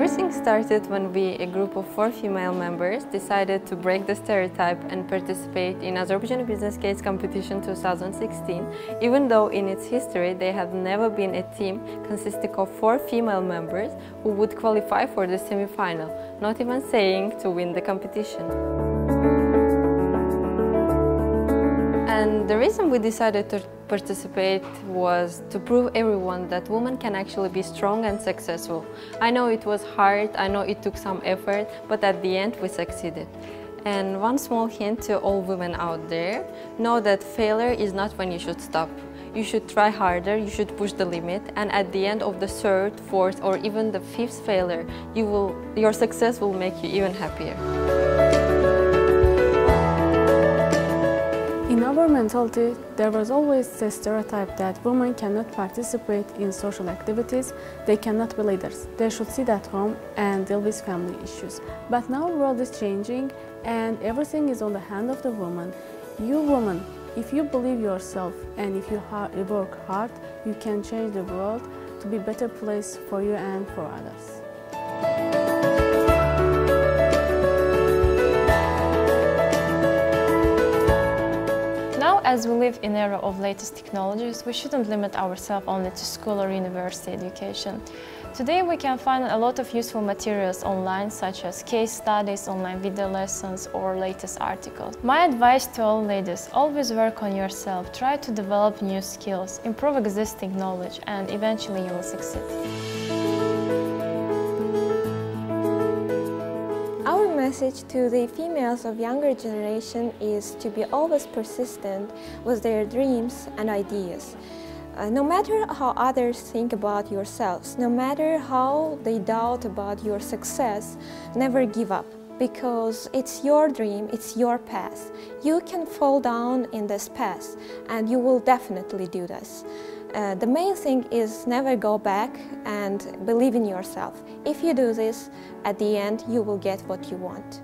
Everything started when we, a group of 4 female members, decided to break the stereotype and participate in Azerbaijan Business Case Competition 2016, even though in its history they have never been a team consisting of 4 female members who would qualify for the semi-final, not even saying to win the competition. And the reason we decided to participate was to prove everyone that women can actually be strong and successful. I know it was hard, I know it took some effort, but at the end we succeeded. And one small hint to all women out there, know that failure is not when you should stop. You should try harder, you should push the limit, and at the end of the 3rd, 4th or even the 5th failure, your success will make you even happier. In our mentality, there was always the stereotype that women cannot participate in social activities, they cannot be leaders, they should sit at home and deal with family issues. But now the world is changing and everything is on the hand of the woman. You woman, if you believe yourself and if you work hard, you can change the world to be a better place for you and for others. As we live in an era of latest technologies, we shouldn't limit ourselves only to school or university education. Today we can find a lot of useful materials online, such as case studies, online video lessons or latest articles. My advice to all ladies, always work on yourself, try to develop new skills, improve existing knowledge, and eventually you will succeed. The message to the females of younger generation is to be always persistent with their dreams and ideas. No matter how others think about yourselves, no matter how they doubt about your success, never give up, because it's your dream, it's your path. You can fall down in this path and you will definitely do this. The main thing is never go back and believe in yourself. If you do this, at the end you will get what you want.